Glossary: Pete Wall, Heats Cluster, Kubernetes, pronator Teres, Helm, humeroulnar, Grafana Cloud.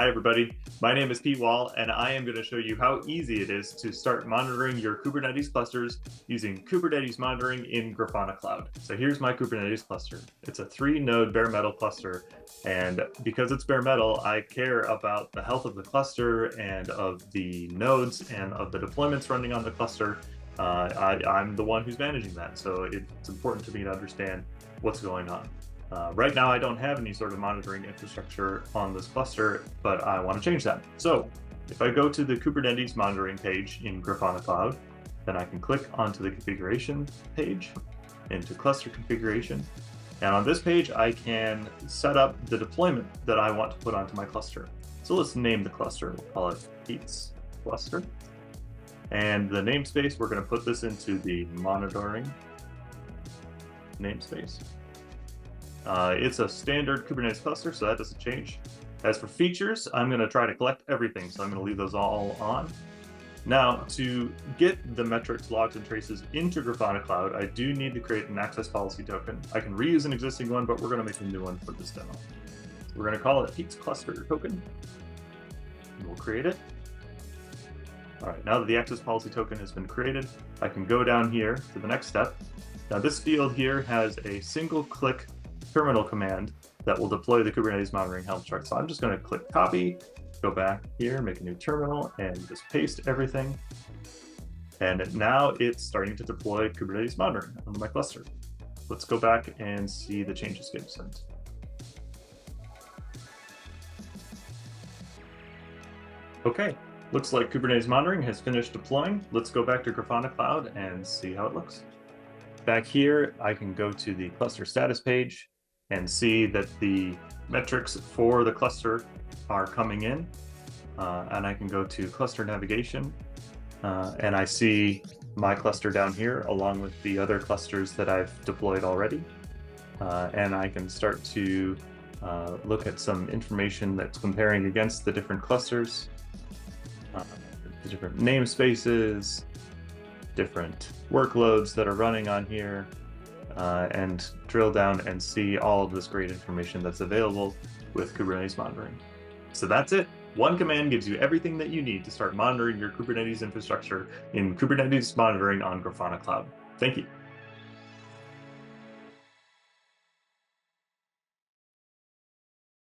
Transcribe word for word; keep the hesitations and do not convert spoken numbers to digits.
Hi everybody, my name is Pete Wall and I am going to show you how easy it is to start monitoring your Kubernetes clusters using Kubernetes monitoring in Grafana Cloud. So here's my Kubernetes cluster. It's a three node bare metal cluster, and because it's bare metal, I care about the health of the cluster and of the nodes and of the deployments running on the cluster. Uh, I, I'm the one who's managing that, so it's important to me to understand what's going on. Uh, right now, I don't have any sort of monitoring infrastructure on this cluster, but I want to change that. So if I go to the Kubernetes monitoring page in Grafana Cloud, then I can click onto the configuration page, into cluster configuration. And on this page, I can set up the deployment that I want to put onto my cluster. So let's name the cluster. We'll call it Heats Cluster. And the namespace, we're going to put this into the monitoring namespace. Uh, it's a standard Kubernetes cluster, so that doesn't change. As for features, I'm going to try to collect everything, so I'm going to leave those all on. Now, to get the metrics, logs, and traces into Grafana Cloud, I do need to create an access policy token. I can reuse an existing one, but we're going to make a new one for this demo. We're going to call it Heats Cluster token, and we'll create it. All right, now that the access policy token has been created, I can go down here to the next step. Now, this field here has a single-click terminal command that will deploy the Kubernetes monitoring Helm chart. So I'm just going to click copy, go back here, make a new terminal, and just paste everything. And now it's starting to deploy Kubernetes monitoring on my cluster. Let's go back and see the changes getting sent. Okay, looks like Kubernetes monitoring has finished deploying. Let's go back to Grafana Cloud and see how it looks. Back here, I can go to the cluster status page and see that the metrics for the cluster are coming in. Uh, and I can go to cluster navigation uh, and I see my cluster down here along with the other clusters that I've deployed already. Uh, and I can start to uh, look at some information that's comparing against the different clusters, uh, the different namespaces, different workloads that are running on here, uh, and drill down and see all of this great information that's available with Kubernetes monitoring. So that's it. One command gives you everything that you need to start monitoring your Kubernetes infrastructure in Kubernetes monitoring on Grafana Cloud. Thank you.